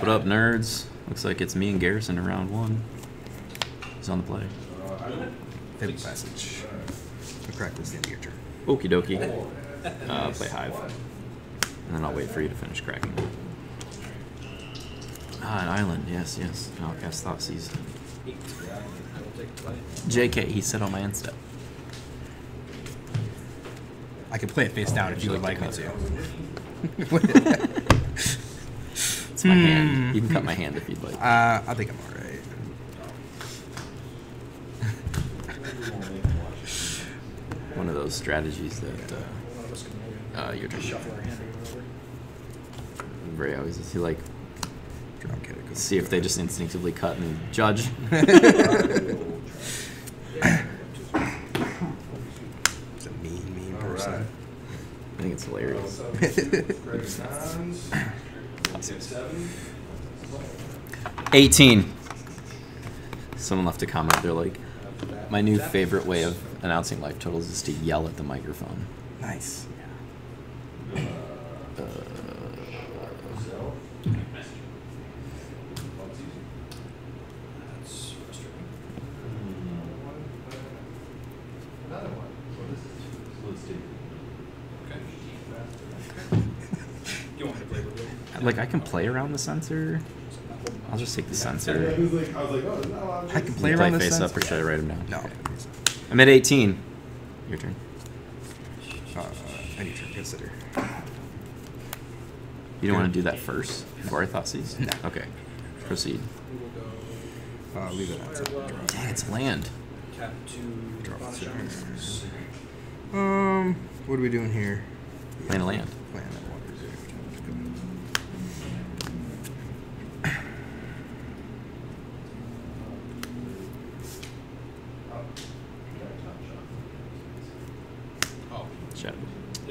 What up, nerds? Looks like it's me and Garrison in round one. He's on the play. Fabled Passage. I'll crack this at the end of your turn. Okie dokie. Play Hive. And then I'll wait for you to finish cracking. Ah, an island. Yes, yes. And I'll cast Thoughtseize. JK, he said on my end step. I can play it face down if you would like me to. It's my hand. You can cut my hand if you'd like. I think I'm alright. One of those strategies that you're just very always is to like see if they just instinctively cut and judge. It's a mean person. Right. I think it's hilarious. Awesome. 18. Someone left a comment. They're like, my new favorite way of announcing life totals is to yell at the microphone. Nice. Yeah. Like, I can play around the sensor. I'll just take the sensor. I can play around the sensor. Face up, or should I write him down? No. Okay. I'm at 18. Your turn. I need to consider. You don't want to do that first before I Thoughtseize? No. Okay. Proceed. Leave it outside. Dang, it's land. What are we doing here? Land of land. Land of water.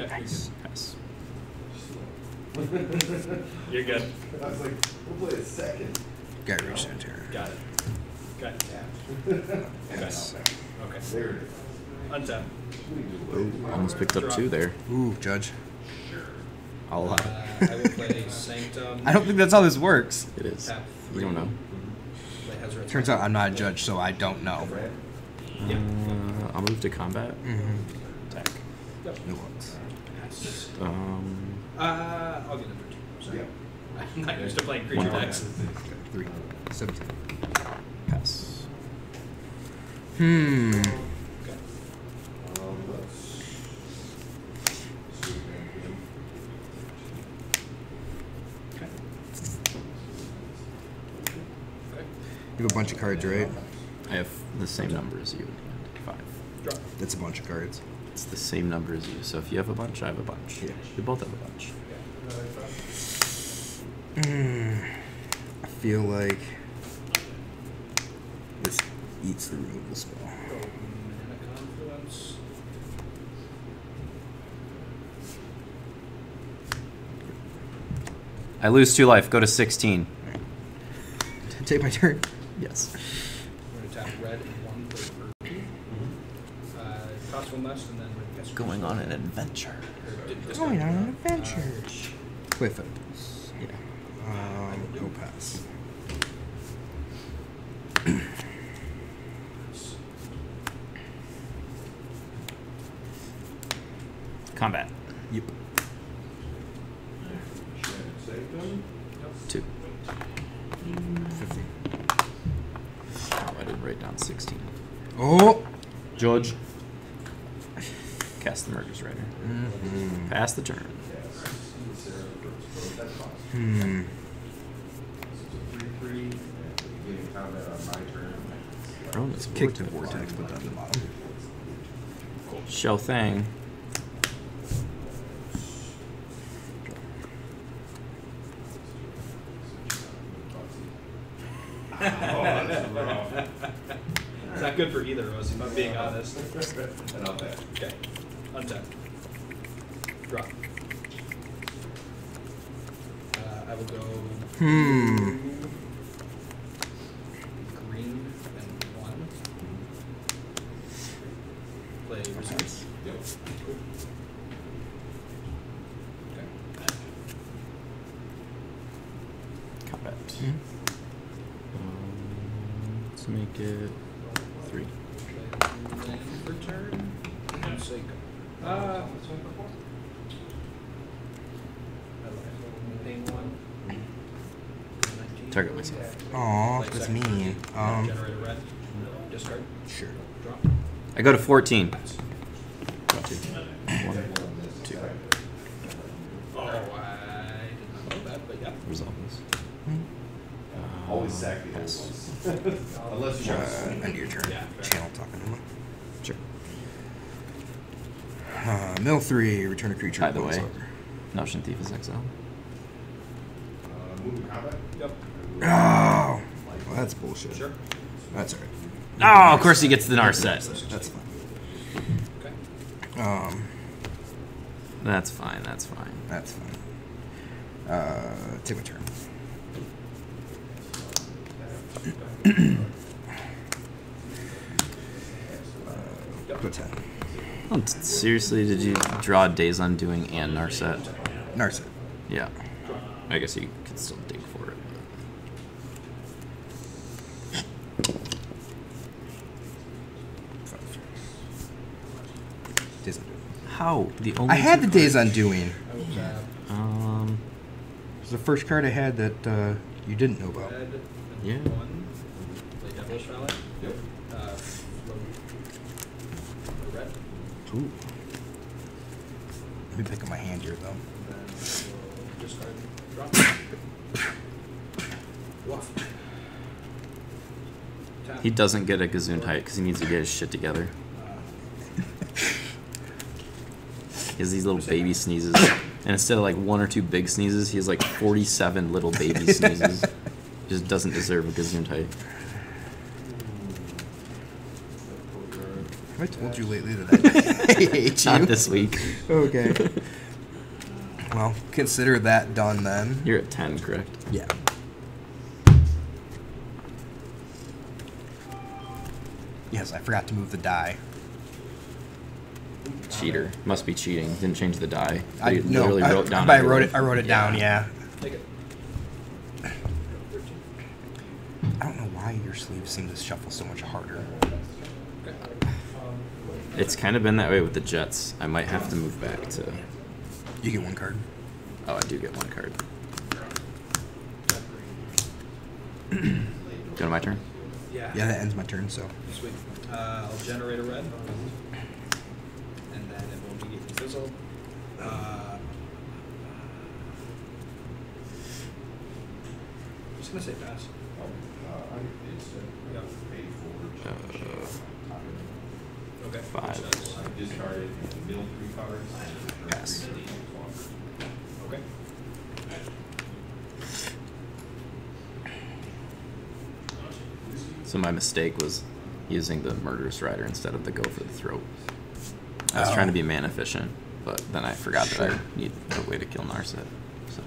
Nice. Pass. You're good. I was like, we'll play a second. Got it. Got it. Got it. Yes. Okay. There it is. Untap. Ooh, almost picked up two there. Ooh, Judge. A lot. I will play Sanctum. I don't think that's how this works. It is. You don't know. Turns out I'm not a judge, so I don't know. Yeah. I'll move to combat. Mm-hmm. Attack. No ones. I'll get number two. Sorry. Yeah. I'm not used to playing creature decks. 3, 17. Pass. Okay. You have a bunch of cards, right? I have the same number as you. 5. Drop. That's a bunch of cards. It's the same number as you, so if you have a bunch, I have a bunch. Yeah. We both have a bunch. I feel like this eats the removal spell. I lose 2 life. Go to 16. Right. Take my turn. Yes. We're gonna tap red and 1 for cost 1 less and then. Going on an adventure. Going on an adventure. Play Footballs. Yeah. Go pass. Combat. Yep. 2. 15. Oh, I didn't write down 16. Oh! George. Cast the Murderous Rider. Mm-hmm. Pass the turn. Hmm. Let's kick the vortex, put that in the bottom. Cool. Show thing. Oh, that's wrong. It's not good for either of us, if I'm being honest. Okay. Untap. Drop. I will go green and 1. Play reserves. Yep. Cool. Okay. Right. Let's make it 3. Return. What's one before? Target myself. Aw, that's me. Discard. Sure. I go to 14. 1, 2. Oh, I did not know that, but yeah. Resolve this. Always sack the ones. Unless you want to end your turn. Yeah, channel talking to me. Sure. Mill 3, return a creature. By the way, Notion Thief is exiled. Move combat? Yep. Oh! Well, that's bullshit. Sure. That's alright. Oh, of course he gets the Narset. That's fine. Okay. That's fine, that's fine. That's fine. Take my turn. Go 10. Oh, seriously, did you draw Days Undoing and Narset? Narset. Yeah. I guess you could still dig for it. Days Undoing. How? The only I had the Days Undoing. Yeah. It was the first card I had that you didn't know about. Yeah. Devilish Rally. Yep. Red. Ooh. Let me pick up my hand here, though. Discard. Drop. Bluff. Tap. He doesn't get a Gesundheit because he needs to get his shit together. He has these little baby sneezes. And instead of like 1 or 2 big sneezes, he has like 47 little baby sneezes. Just doesn't deserve a Gesundheit. Have I told you lately that I hate you? Not this week. Okay. Well, consider that done then. You're at 10, correct? Yeah. Yes, I forgot to move the die. Cheater. Must be cheating. Didn't change the die. I literally wrote down. I wrote it down, yeah. Take it. I don't know why your sleeves seem to shuffle so much harder. It's kind of been that way with the Jets. I might have to move back to... You get 1 card. Oh, I do get 1 card. Go to my turn? Yeah. Yeah, that ends my turn, so. Sweet. I'll generate a red. And then it will immediately fizzle. I'm just going to say pass. Okay. 5. I discarded the mill 3 cards. Pass. Okay. So my mistake was using the Murderous Rider instead of the Go for the Throat. I was trying to be mana efficient, but then I forgot that I need a way to kill Narset. So.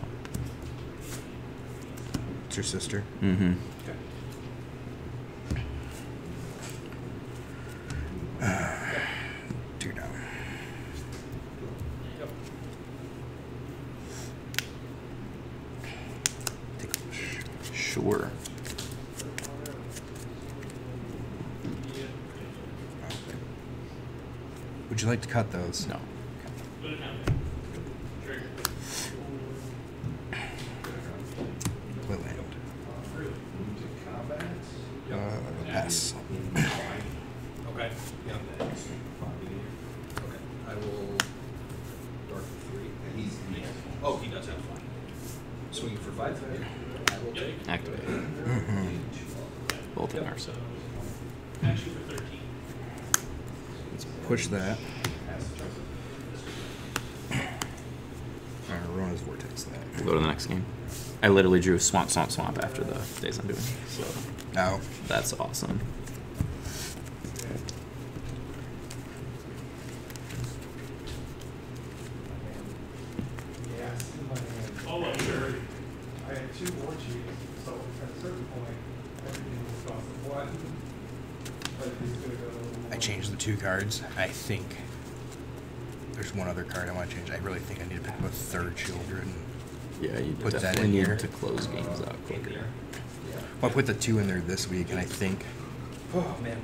It's your sister. Mm-hmm. Okay. 2 down. Sure. Would you like to cut those? No. Okay. What land? Pass. Okay. Yeah. Okay. I will dark 3. Oh, he does have 5. Swing for 5. I will take. Activate. Mm-hmm. Both in our set. Actually for 13. Push that. Rona's Vortex that. We'll go to the next game. I literally drew Swamp, Swamp, Swamp after the Days Undoing. So oh. That's awesome. Cards. I think there's one other card I want to change. I really think I need to pick up a third Children. Yeah, you put that in here to close games out quicker. Well, I put the 2 in there this week, and I think, oh man,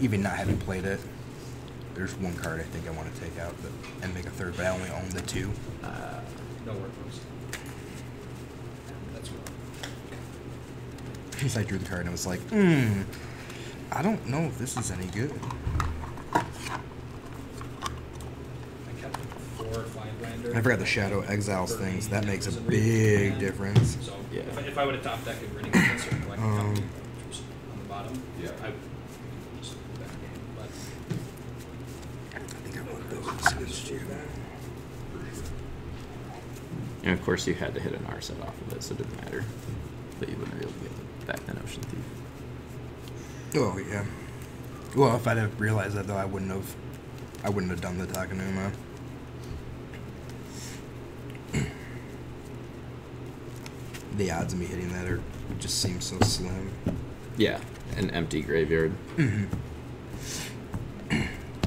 even not having played it, there's one card I think I want to take out and make a third, but I only own the 2. No work first. That's wrong. So I drew the card, and I was like, I don't know if this is any good. I forgot the Shadow Exiles things. That makes a big difference. So yeah. If I would have top decked Grinning Ignus or collected on the bottom, yeah, I would just put that game. But I think I want those against you. And of course, you had to hit an Narset off of it, so it didn't matter. But you wouldn't be able to get back the Notion Thief. Oh yeah. Well, if I'd have realized that though, I wouldn't have done the Takanuma. The odds of me hitting that are just seem so slim. Yeah, an empty graveyard. Mm-hmm.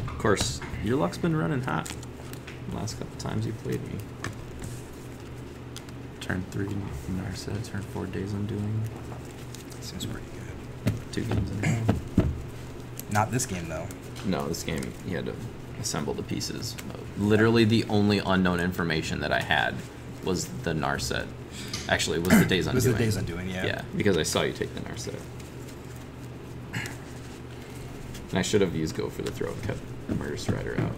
Of course, your luck's been running hot the last couple times you played me. Turn 3 Narset, turn 4 Days Undoing. Seems pretty good. 2 games in a row. Not this game though. No, this game you had to assemble the pieces. Literally, the only unknown information that I had was the Narset. Actually, it was the Days Undoing. It was the Days Undoing, yeah. Yeah, because I saw you take the Narset. And I should have used Go for the Throw and cut the Murderous Rider out.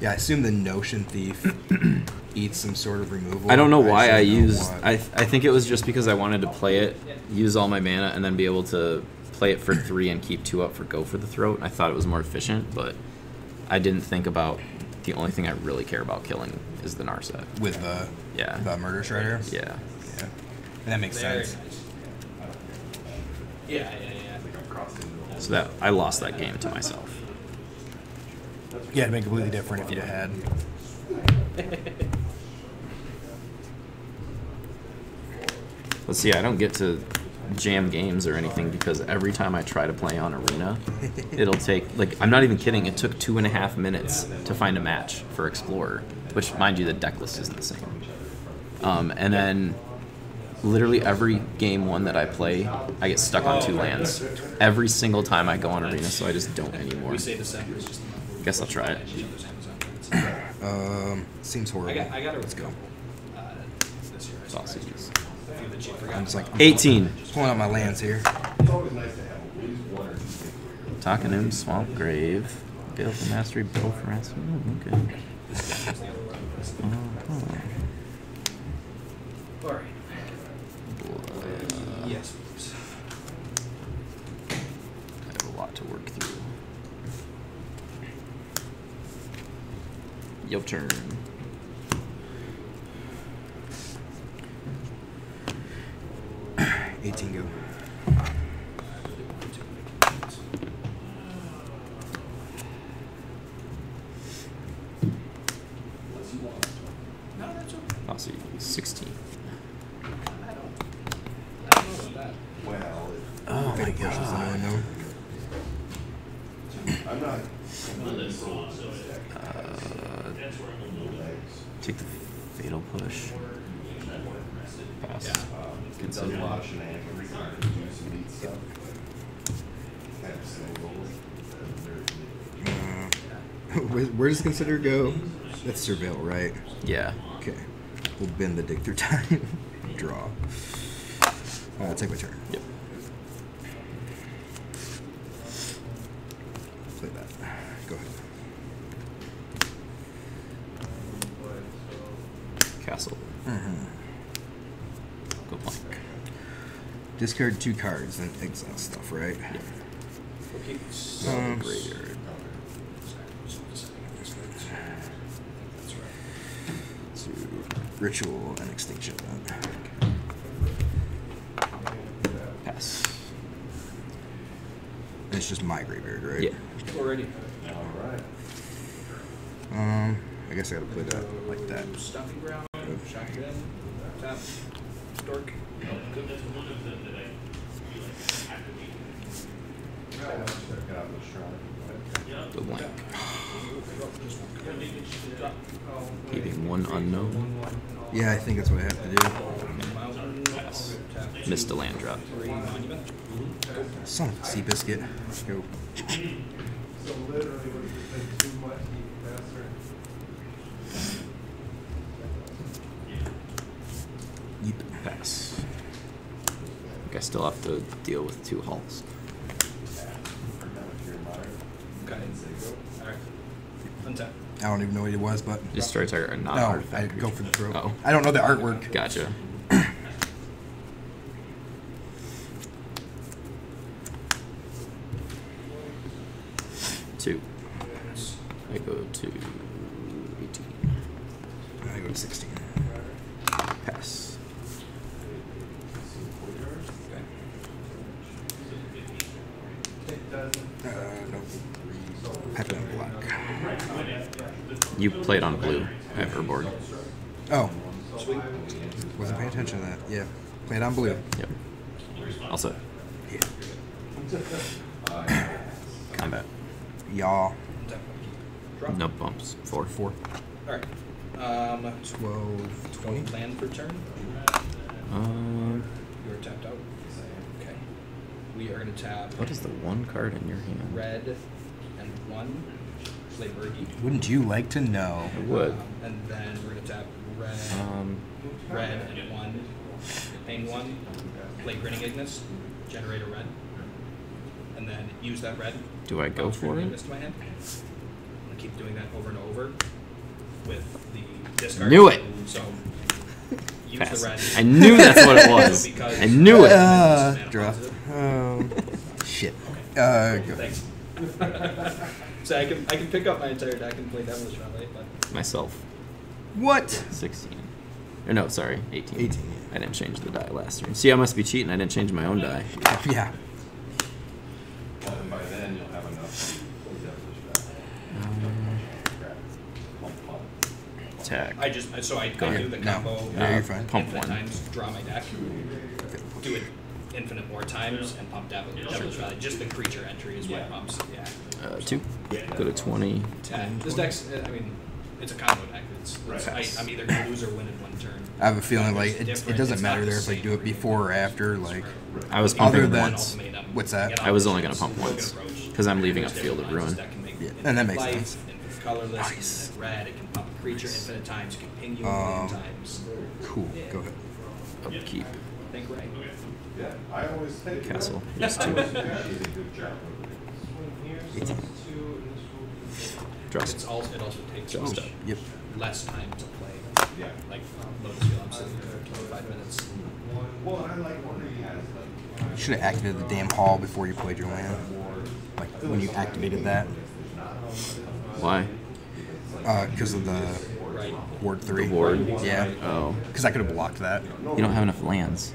Yeah, I assume the Notion Thief eats some sort of removal. I don't know why I used... I think it was just because I wanted to play it, use all my mana, and then be able to play it for 3 and keep 2 up for Go for the Throat. I thought it was more efficient, but I didn't think about... The only thing I really care about killing is the Narset. With the Murderous Rider? Yeah. Yeah. And that makes sense. Yeah. So that I lost that game to myself. Yeah, it'd been completely different if you had. Let's see, I don't get to jam games or anything because every time I try to play on Arena, it'll take, like, I'm not even kidding, it took 2.5 minutes to find a match for Explorer, which, mind you, the deck list isn't the same. And then literally every game one that I play, I get stuck on 2 lands. Every single time I go on Arena, so I just don't anymore. Guess I'll try it. Seems horrible. Let's go. Sausages. I'm just like 18. Pulling out my lands here. Takanum, Swamp Grave, Baleful Mastery, Baleful Mastery. Oh, okay. Alright. Yes. I have a lot to work through. Your turn. Where does Consider go? That's Surveil, right? Yeah. Okay. We'll bend the dig through time. Draw. I'll take my turn. Yep. Play that. Go ahead. Castle. Go blank. Discard 2 cards and exile stuff, right? Yep. Okay. Graveyard. Ritual and Extinction. Pass. And it's just my graveyard, right? Yeah. Already. All right. I guess I gotta play that like that. Stomping Ground. Shotgun. Tap. Dork. Go Blank. Keeping one unknown. Yeah, I think that's what I have to do. Yes. Missed a land drop. Son of a Seabiscuit. Let's go. Pass. I think I still have to deal with two halls. Okay. Alright. I don't even know what it was, but. Just starts are not. No, I go for the throw. Oh. I don't know the artwork. Gotcha. Two. I go to 18. I go to 16. Pass. You played on blue at Aetherborn. Oh. Sweet. Wasn't paying attention to that. Yeah. Played on blue. Yep. Also. Yeah. Combat. Y'all. No bumps. 4-4. Alright. 12-20. Land for turn? You were tapped out? Okay. We are going to tap. What is the one card in your hand? Red and one. Wouldn't you like to know? I would. And then we're gonna tap red, red and one, pain one, play Grinning Ignus, generate a red, and then use that red. Do I go for it? To my hand. I'm gonna keep doing that over and over with the discard. Knew it. So use Pass. The red. I knew that's what it was. I knew it. Draw. Shit. Go. Thanks. So I can pick up my entire deck and play Devilish Rally, but myself. What? 16. Or no, sorry, 18. 18. I didn't change the die last turn. See, I must be cheating. I didn't change my own die. Yeah. Well, by then you'll have enough to play Devilish Rally. Attack. I just so I do the combo. No, you're fine. Pump one. Times, draw my deck. Do it. Infinite more times and pump Devilish Rally. Just the creature entry is what pumps. Yeah. 2. Yeah. Go to 20. 10. This deck's, I mean, it's a combo deck. I'm either going to lose or win in one turn. I have a feeling like it doesn't matter there if I do it before or after. Like I was pumping once. What's that? I was only going to pump once because I'm leaving a Field of Ruin. Yeah, and that makes sense. Colorless, red. It can pump a creature infinite times. Continue infinite times. Cool. Go ahead. Upkeep. Think right. Yeah, I always take Castle. Yes, two. Drops. It also takes less time to play. Yeah. Like Lotus Field, I'm sitting there for 25 minutes. Well, I like wondering he has like. You should have activated the damn hall before you played your land. Like when you activated that. Why? Because of the. Ward 3. The ward. Yeah. Oh. Because I could have blocked that. You don't have enough lands.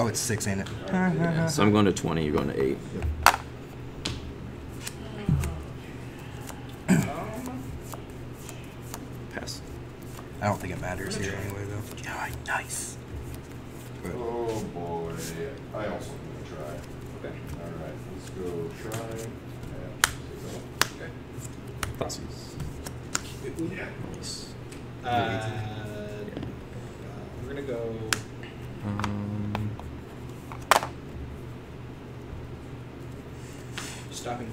Oh, it's 6, ain't it? Yeah, so I'm going to 20, you're going to 8. Pass. I don't think it matters here anyway, though. Yeah, nice. Good. Oh, boy. I also want to try. Okay. All right, let's go try. Okay. Thoughtseize. Yeah. Nice. We're gonna go. Stomping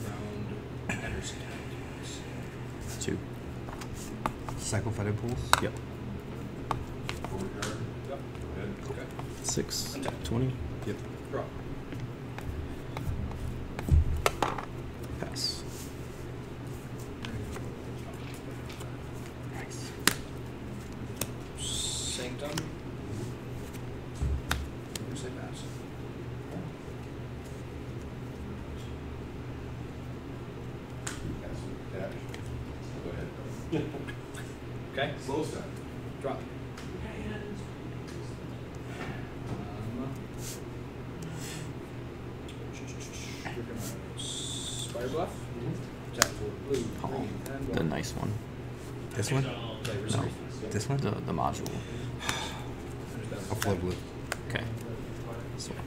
Ground. Enters attack. 2. Psychophytic pulls. Yep. Forward. Yep. Okay. 6. 20. Yep. Draw. Pass. Okay. Slow step. Drop. We're going to Spire Bluff. Tap for blue. Oh, the nice one. This one? No. This one? The module. I'll play blue. Okay. This one.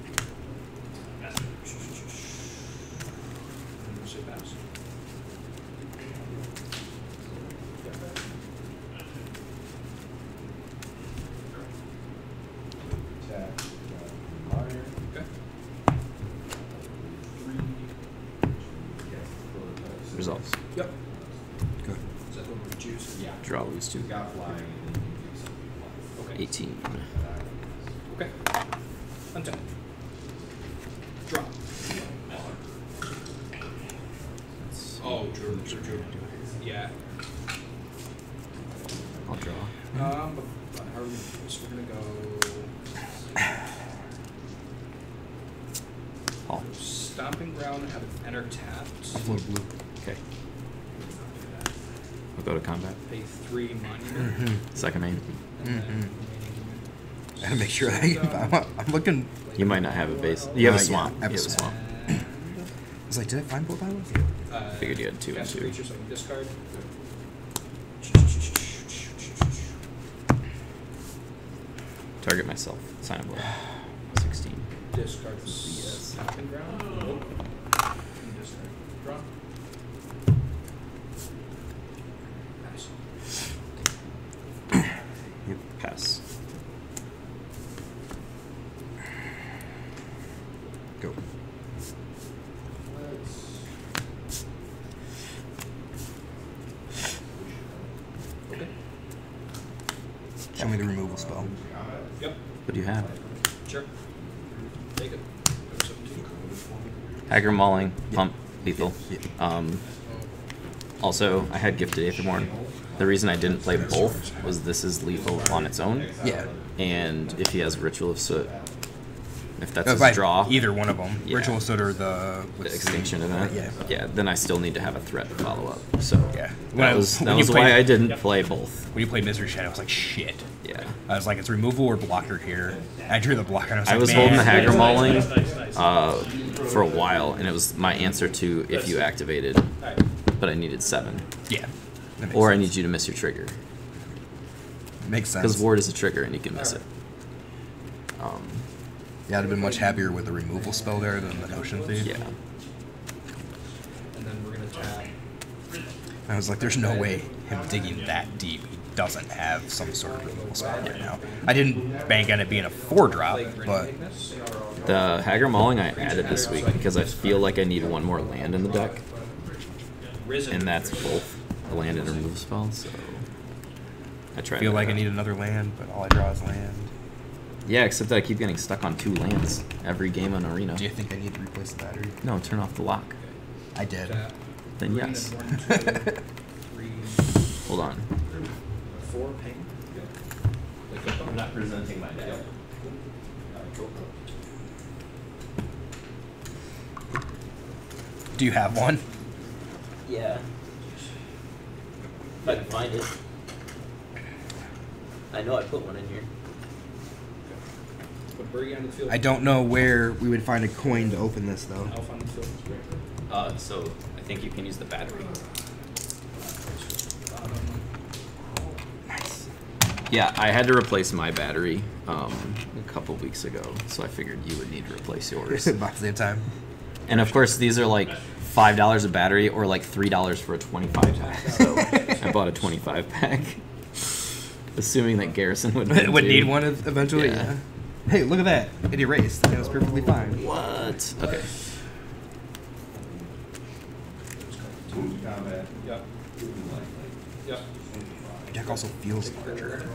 spells? Yep. Good. So that will reduce. Yeah. Draw these two. Got flying. 18. Okay. Untap. Draw. Oh, Drew. Yeah. I'll draw. But how are we? So we're gonna go. Oh. Stomping Ground. Have an enter tapped. I'll float blue. Okay. We'll go to combat. Pay 3 monument. Second main. I gotta make sure I'm looking. You might not have a base. You have a swamp. Yeah, you have a swamp. I was like, did I find both islands? I figured you had 2 and 2. Creatures, so I can discard. Target myself. Sign of Blood. 16. Discard. Yes. Stomping Ground. Nope. Discard. Draw. Pass. Go. Okay. Show me the removal spell. Yep. What do you have? Sure. Take it. Haggra Mauling, pump, lethal. Also, I had Gifted Aetherborn. The reason I didn't play both was this is lethal on its own. Yeah. And if he has Ritual of Soot, if that's his draw. Either one of them. Yeah. Ritual of Soot or the Extinction event. Yeah, then I still need to have a threat to follow up. So yeah. That was why I didn't play both. When you played Mystery Shadow, I was like, shit. Yeah. I was like, it's removal or blocker here. I drew the blocker and I was like, man. I was holding the Haggra Mauling for a while, and it was my answer to if you activated, but I needed 7. Yeah. Or sense. I need you to miss your trigger. Makes sense. Because ward is a trigger and you can miss it. Yeah, I'd have been much happier with the removal spell there than the Notion Thief. Yeah. And then we're going to tap. I was like, there's no way him digging that deep doesn't have some sort of removal spell right now. I didn't bank on it being a 4-drop, but... The Haggra Mauling I added this week because I feel like I need one more land in the deck. And that's both. A land and a remove spell, so I try. I feel like I need another land, but all I draw is land. Yeah, except that I keep getting stuck on 2 lands every game on Arena. Do you think I need to replace the battery? No, turn off the lock. I did. Then yes. 1, 2, 3. Hold on. 4 ping. Like I'm not presenting my deck. Do you have one? Yeah. If I can find it. I know I put one in here. I don't know where we would find a coin to open this, though. I'll find the field. So I think you can use the battery. Nice. Yeah, I had to replace my battery a couple weeks ago, so I figured you would need to replace yours. About the same time. And of course, these are like $5 a battery or like $3 for a 25-pack. So I bought a 25-pack, assuming that Garrison would need one eventually. Yeah. Hey, look at that! It erased. It was perfectly fine. What? Okay. Your deck also feels larger.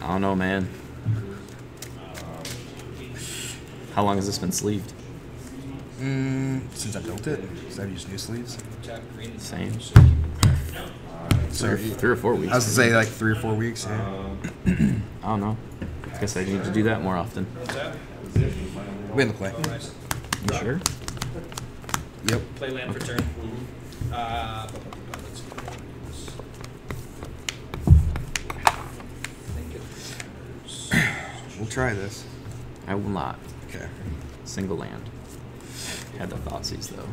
I don't know, man. How long has this been sleeved? Since I built it, because I've used new sleeves. Same. So 3 or 4 weeks. I was going to say like 3 or 4 weeks. Yeah. I don't know. I guess I need to do that more often. Win the play. You sure? Yep. Play land for turn. We'll try this. I will not. Okay. Single land. Had the Thoughtseize though.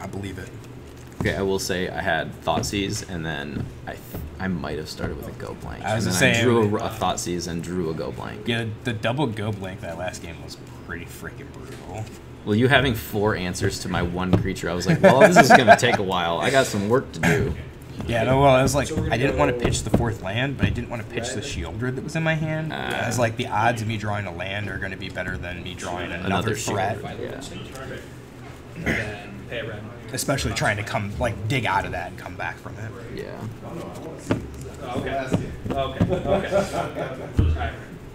I believe it. Okay, I will say I had Thoughtseize and then I might have started with a Go Blank. I was going to say I drew a Thoughtseize and drew a Go Blank. Yeah, the double Go Blank that last game was pretty freaking brutal. Well, you having 4 answers to my 1 creature, I was like, well, this is going to take a while. I got some work to do. Yeah, no, well, I was like, I didn't want to pitch the 4th land, but I didn't want to pitch the Shieldred that was in my hand. I was like, the odds of me drawing a land are going to be better than me drawing another threat. Yeah. and then pay a red. Especially trying to come, like, dig out of that and come back from it. Yeah. Okay.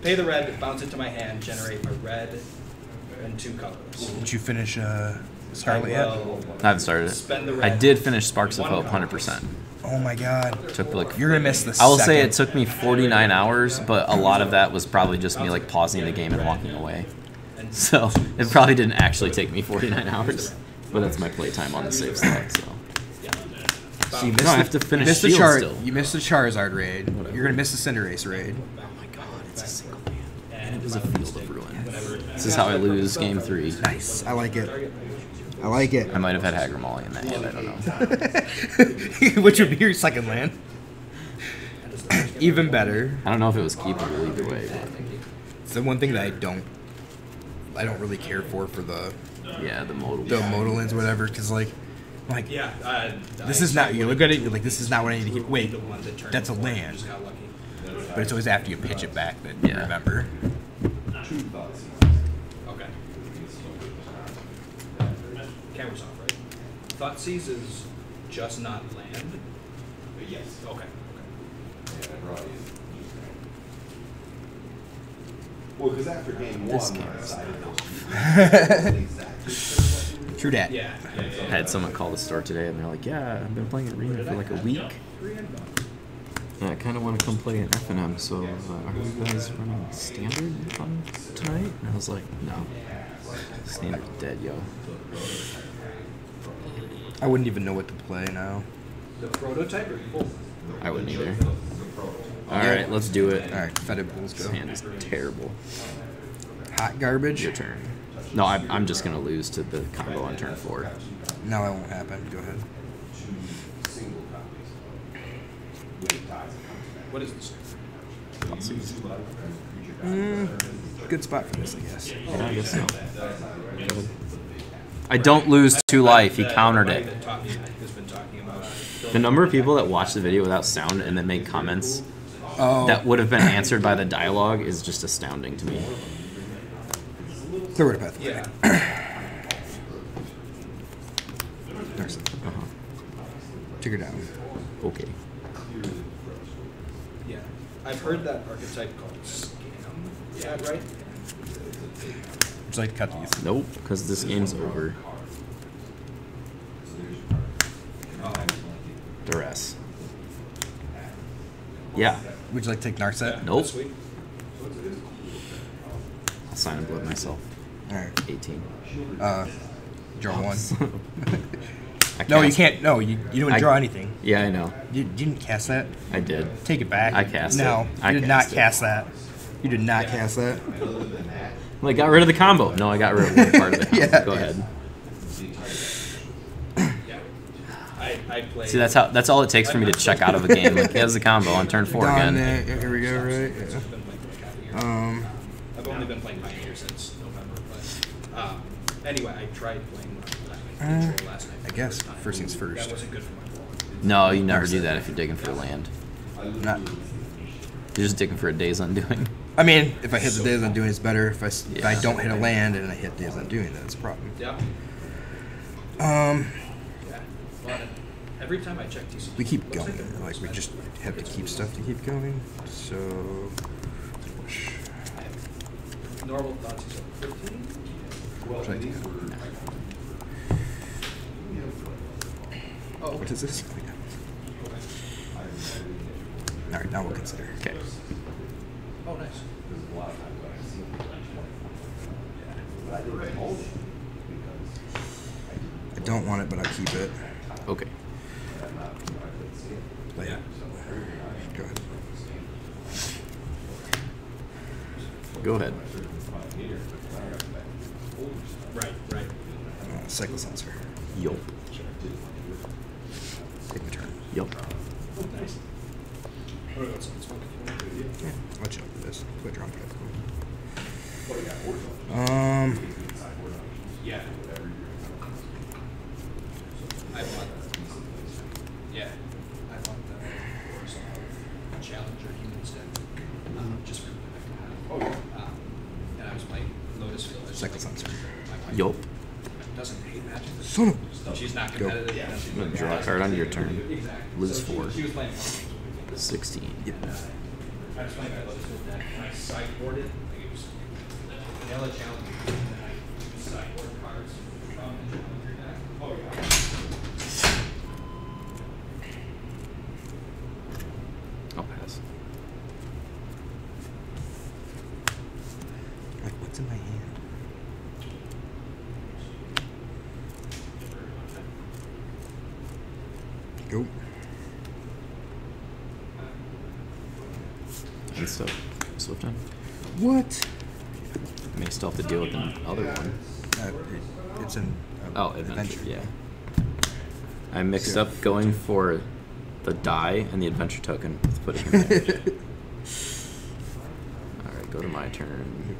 Pay the red, bounce it to my hand, generate a red and two colors. Did you finish Scarlet yet? I haven't started it. I did finish Sparks of Hope, 100%. Oh my god. Took like, you're going to miss this. I will say it took me 49 hours, but a lot of that was probably just me like pausing the game and walking away. So it probably didn't actually take me 49 hours. But that's my playtime on the save slot, so. So you missed I have to finish Shield still. You missed the Charizard raid. Whatever. You're going to miss the Cinderace raid. Oh my god, it's a single man. And it was a Field of Ruin. Yes. This is how I lose game 3. Nice. I like it. I like it. I might have had Haggra Mauling in that hand, I don't know. Which would be your second land. Even better. I don't know if it was keepable either way. It's the one thing that I don't really care for the... Yeah, the modal. The modal ends, whatever, because like, yeah, this is not. You look at it, you're like, this is not what I need to get. Wait, that's a land. But it's always after you pitch it back that you remember. Okay. Camera's off, right? Thoughtseize is just not land. Yes. Okay. Okay. Well, because after game 1, I decided off. True dat. Yeah. I had someone call the store today, and they're like, yeah, I've been playing Arena for like a week. Yeah, I kind of want to come play an FNM, so are you guys running Standard on tonight? And I was like, no. Standard's dead, yo. I wouldn't even know what to play now. The prototype or evil? I wouldn't either. Alright, let's do it. Alright, fetid bulls go. This hand is terrible. Hot garbage? Your turn. No, I'm just going to lose to the combo on turn 4. No, that won't happen. Go ahead. What is this? Good spot for this, I guess. Yeah, I guess so. I don't lose 2 life. He countered it. The number of people that watch the video without sound and then make comments that would have been answered by the dialogue is just astounding to me. Clear path. Yeah. Figure it out. Okay. Yeah, I've heard that archetype called scam. Is that right? Would you like to cut these? Nope, because this game's over. Duress. Yeah. Would you like to take Narset? Yeah. Nope. I'll sign and blood myself. Alright. 18. Draw 1. No, you can't. No, you didn't draw anything. Yeah, I know. You didn't cast that? I did. Take it back. I cast it. No, you did not cast that. You did not cast that. Well, I got rid of the combo. No, I got rid of one part of the combo. Yeah. Go ahead. See, that's all it takes for me to check out of a game. Like, he has the combo on turn 4 again. Here we go, right? Yeah. I've only been playing Pioneer since November, but anyway, I tried playing last night. I guess first things first. That wasn't good for my wallet. No, you never do that if you're digging for land. You're just digging for a Days Undoing. I mean, if I hit the Days Undoing, it's better. If I don't hit a land and I hit Days Undoing, then it's a problem. Yeah. Every time I check these, we keep going. Like we just have to keep stuff to keep going. So normal thoughts is 15. Well, these were. Oh, what is this? All right, now we'll consider. Okay. Oh, nice. There's a lot of times I've seen it. But I did it all because I don't want it, but I'll keep it. Okay. Yeah. Go ahead. Go ahead. Right. Cycle sensor. Yup. Take the turn. Yup. Nice. Yeah, watch out for this. Quit drawing. Yeah. I want that. Yeah. I want that. Challenger humans dead. Just for the back. Oh, yeah. And I was playing Lotus Field. Second sensor. Yup. Doesn't hate magic. Son of a... She's not competitive. Go. Yeah. She's not draw a card on your turn. Exactly. Lose so 4. She was playing 16. Yep. I just went back to the deck and I sideboarded. Like it was vanilla challenge. And I sideboard cards from the challenger deck. Oh, yeah. I'll pass. Like, what's in my hand? Go. And so, Swift on. What? I may still have to deal with the other one. It's an adventure. Yeah. I mixed up going for the die and the adventure token with putting in there. Alright, go to my turn.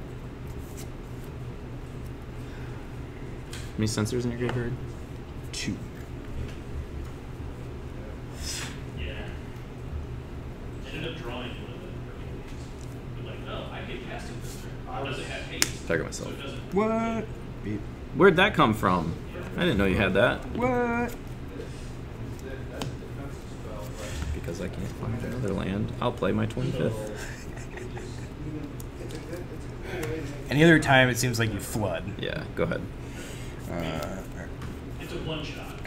How many sensors in your graveyard? 2. Target myself. What? Where'd that come from? I didn't know you had that. What? Because I can't find another land, I'll play my 25th. Any other time, it seems like you flood. Yeah, go ahead. It's a one shot.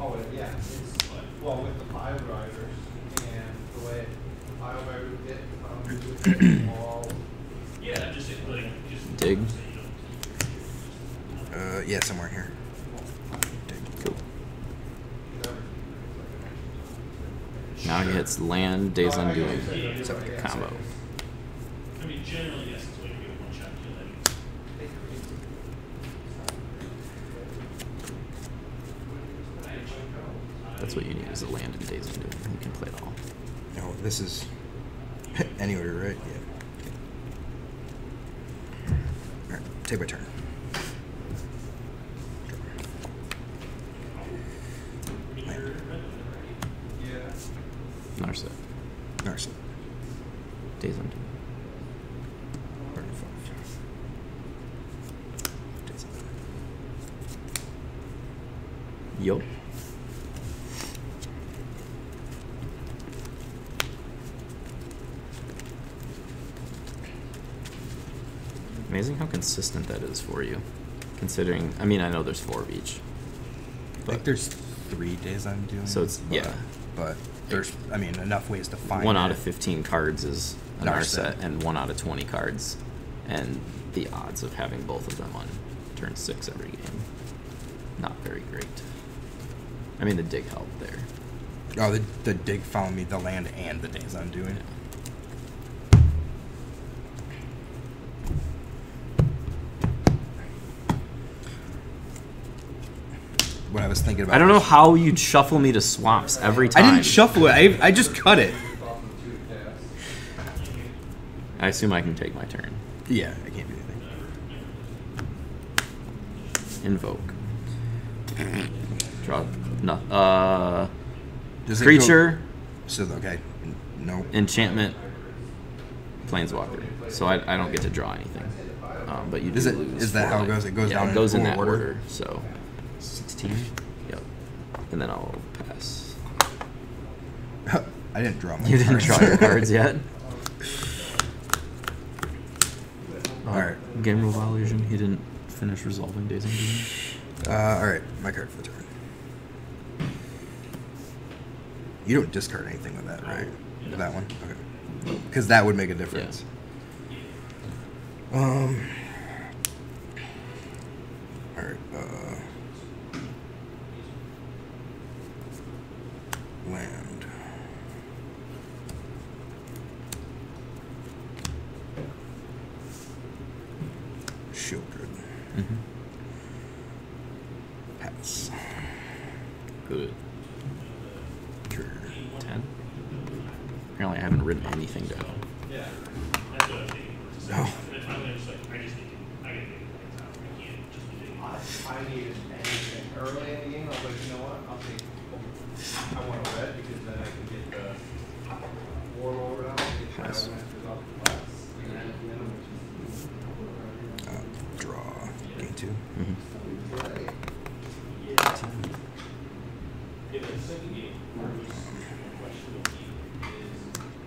Oh, yeah. It's like, well, with the pile drivers and the way the pile drivers get from the wall. Yeah, just like. Dig. Yeah, somewhere here. Dig. Cool. Now he hits land, Days Undoing. It's like a combo. I mean, generally, yes, it's like you get one shot kill. That's what you need is a land and Days Undoing. You can play it all. No, this is anywhere, right? Yeah. Take my turn. Narset. Narset. Days Undoing. Days Undoing. Yo. Amazing how consistent that is for you, considering. I mean, I know there's 4 of each. But I think there's 3 Days Undoing. So it's but there's I mean enough ways to find. 1 out of 15 cards is an Narset, and 1 out of 20 cards, and the odds of having both of them on turn 6 every game, not very great. I mean, the dig helped there. Oh, the dig found me the land and the Days Undoing. Yeah. What I was thinking about. I don't know how you'd shuffle me to swaps every time. I didn't shuffle it. I just cut it. I assume I can take my turn. Yeah, I can't do anything. Invoke. Draw. No. Creature. So okay. No. Enchantment. Planeswalker. So I don't get to draw anything. But you do is it, lose. Is that how it goes? It goes down. It goes in that order. So. 16. Yep. And then I'll pass. I didn't draw my cards. You didn't draw your cards yet? Alright. Game rule violation. He didn't finish resolving Days Undoing. Alright. My card for the turn. You don't discard anything with that, right? Yeah. With that one? Okay. Because that would make a difference. Yeah. Alright. Land. Shielded. Mm-hmm. Pass. Good. 10. Apparently I haven't written anything down. Yeah. That's what I was thinking. Oh. I needed anything early in the game. I was like, you know what? I'll take I want a red because then I can get the war over out and get the off the class. Draw. Game 2. Mm-hmm. 15.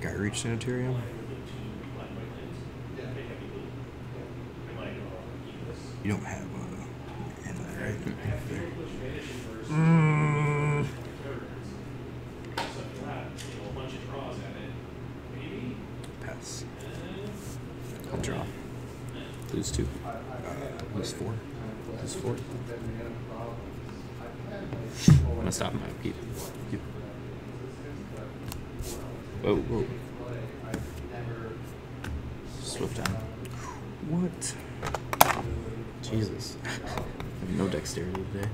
Guy reach Sanitarium. You don't have a hand there, right? Pass. I'll draw. Lose two. Lose four. Lose four. I'm going to stop my upkeep. Yep. Whoa, whoa. Swift down. What? Jesus. I have no dexterity today.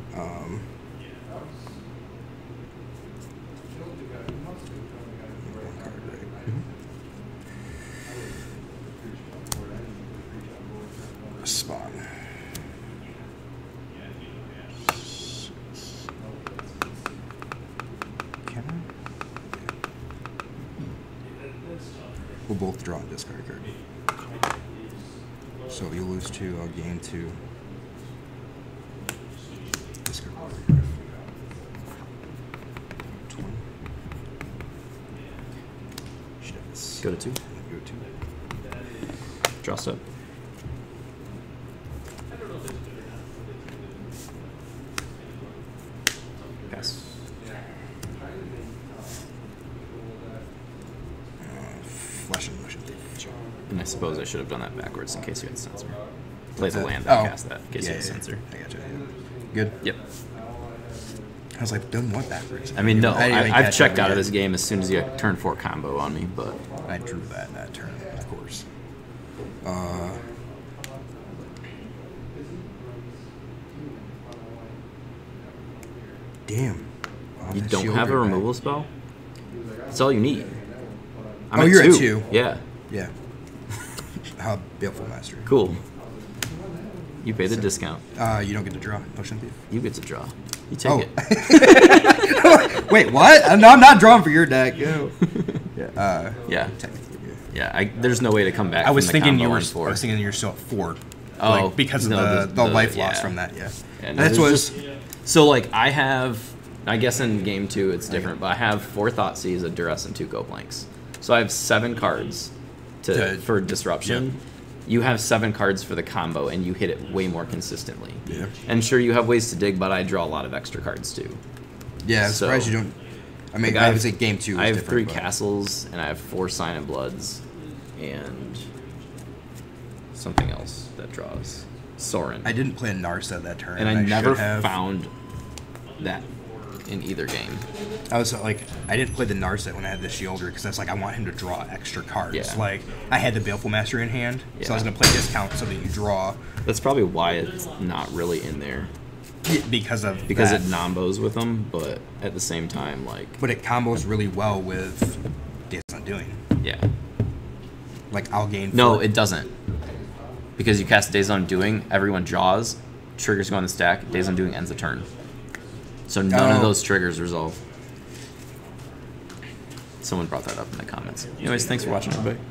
One card, right? Mm-hmm. Spawn. Can I? Yeah. We'll both draw and discard a card. So you lose two, I'll gain two. Discard water craft. 20. Shits. Go to two. Go to two. Draw up. Pass. And I suppose I should have done that backwards in case you had sensor. Plays a land that cast that in case you had sensor. I got you. Good. Yep. I was like, done what backwards? I mean, no, I've checked out of this game as soon as you had turn four combo on me, but I drew that turn, of course. Damn. Wow, you don't have a removal spell? That's all you need. You're at two. Yeah. Yeah. Baleful Mastery. Cool. You pay the discount. You don't get to draw. Notion Thief. You get to draw. You take it. Wait, what? No, I'm not drawing for your deck. Yo. Yeah. Yeah. Technically. Yeah. There's no way to come back. I was thinking you were still at four. Oh, like, because of the life loss from that. Yeah. So like I guess in game two it's different, but I have 4 Thoughtseize, a Duress, and 2 Go Blanks. So I have 7 cards for disruption. Yep. You have 7 cards for the combo, and you hit it way more consistently. Yeah. And sure, you have ways to dig, but I draw a lot of extra cards too. Yeah, I'm surprised you don't. I mean, like obviously game two is different. I have 3 castles, and I have 4 Sign of Bloods, and something else that draws. Sorin. I didn't play a Narset that turn. And I never found that in either game. I was like, I didn't play the Narset when I had the Shielder because that's like, I want him to draw extra cards. Yeah. Like, I had the Baleful Mastery in hand, so I was going to play discount so that you draw. That's probably why it's not really in there. Because it combos with them, but at the same time, like... But it combos really well with Days Undoing. Yeah. Like, I'll gain... No, it doesn't. Because you cast Days Undoing, everyone draws, triggers go on the stack, Days Undoing ends the turn. So none of those triggers resolve. Someone brought that up in the comments. Anyways, thanks for watching, everybody.